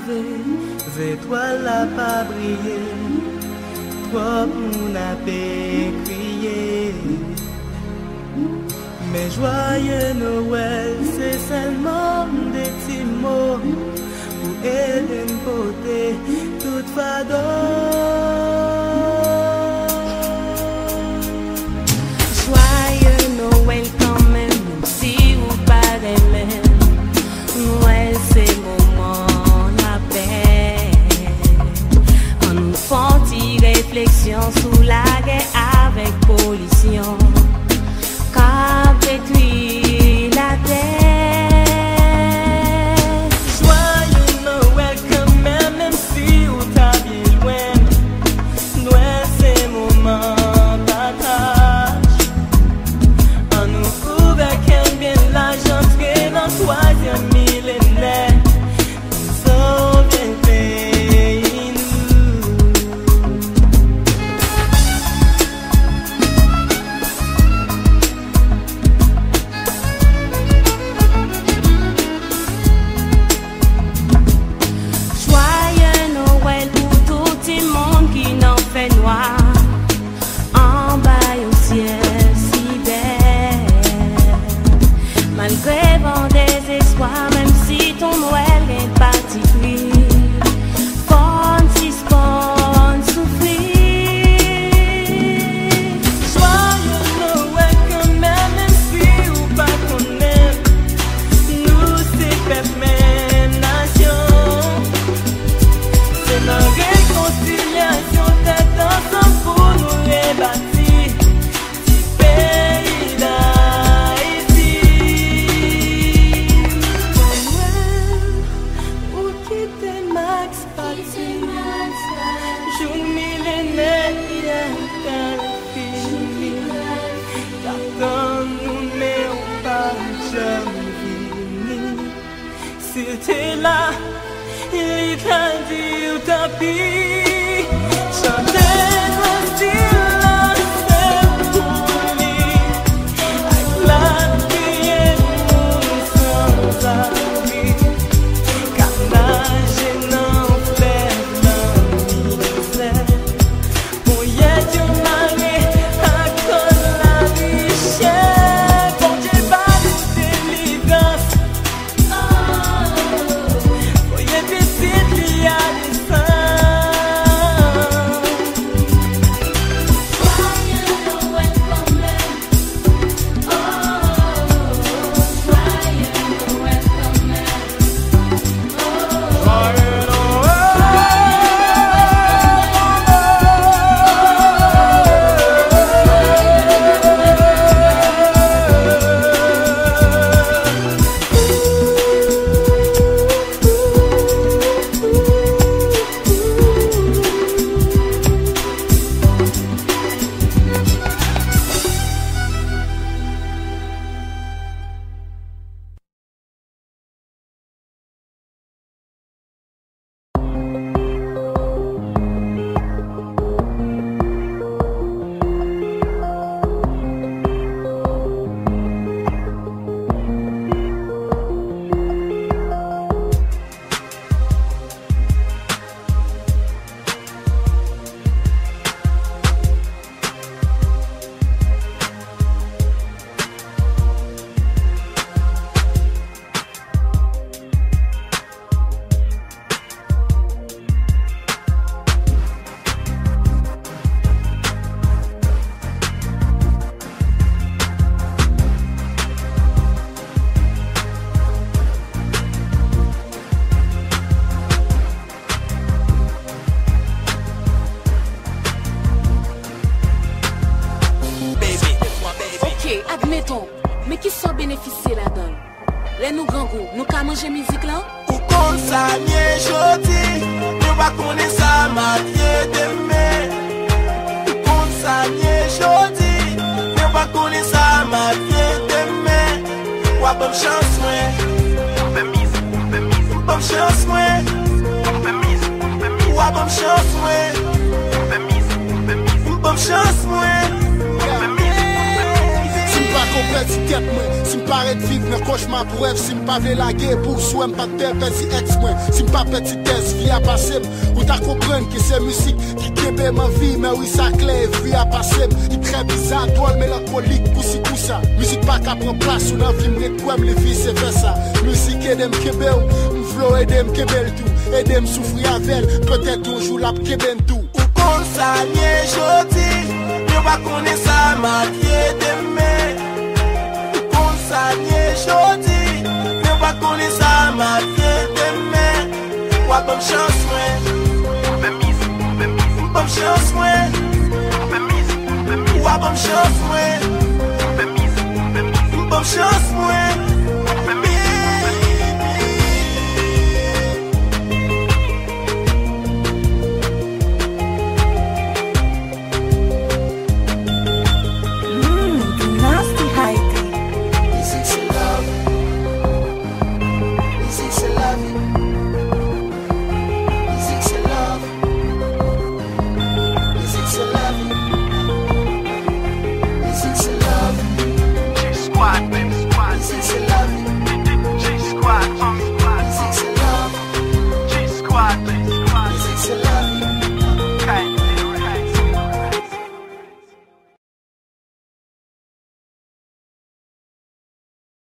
lever, z'étoile la pa brye, trop moun apè kriye. Mais joyeux Noël, c'est seulement des petits mots pour Hélène Poté, toute fadon. Joyeux Noël quand même, même si ou pas d'Hélène. Noël c'est moment la paix. En nous sentit réflexion sous la guerre avec pollution. Qu'a pétri la terre. Joyeux Noël quand même, même si ou t'as bien loin. Noël c'est moment d'attache. En nous ouvert qu'aime bien la j'entrer dans le troisième millénaire. Nous bien pays nous. Joyeux Noël pour tout le monde qui n'en fait noir. En bas au ciel si belle. Malgré mon désespoir, même si ton Noël est parti gris, bon si bon souffrir. Joyeux Noël quand même, même si ou pas qu'on aime. Nous c'est peuple même nation. C'est notre réconciliation d'être ensemble pour nous rebâtir petit pays d'Haïti. Noël, où quitter Max parti. Jour millénaire qui est un T'attends nous mais on pas jamais. Si t'es là, il t'a dit ou t'as pis. Chantez-nous dit là, c'est pour lui. Avec la prière nous sans abri. Car là j'ai n'en fait l'envie c'est. Bon y'a Dieu marié à cause la vie chère. Bon Dieu pas de délivrance. Voyez des sites liés à des saints. Joyeux Noël quand même. Oh, joyeux Noël quand même. Oh, Joyeux Noël. Admettons, mais qui sont bénéficiés là-dedans? Les nous grands goûts, nous qu'à manger musique là? Ou comme ça, bien jodi, nous va connaître ça, ma vie demain. Ou comme ça, bien jodi, nous va connaître ça, ma vie demain. Ou à bonne chance, ouais. Bonne chance, ouais. Ou à bonne chance, ouais. Bonne chance, ouais. Pas complète, si t'es moi, si M'pare de vivre mes cauchemars pour rêve. Si m'pas vle laguer pour souhait, m'pas perdre si ex moi. Si m'pas petit test, vie à passer. Ou t'as comprendre que c'est musique qui kembe ma vie. Mais oui, ça clair, vie à passer. Il très bizarre, drôle, mélancolique, poussi tout ça. Musique pas qu'à prendre place, ou dans vie m'récoime, les vies c'est vers ça. Musique aide m'kembe ou m'flow aide m'kembe tout. Aide m'souffrir avec, peut-être toujours la m'kembe tout. Ou comme ça, n'est jodi. Yo pas connaît ça, ma vie demain. Ça n'est jodi, mais pas qu'on est ça, ma vie demain. Ou à bonne chance, ouais. Bonne chance, ouais. Ou à bonne chance, ouais. Bonne chance, ouais. G Squad, G Squad,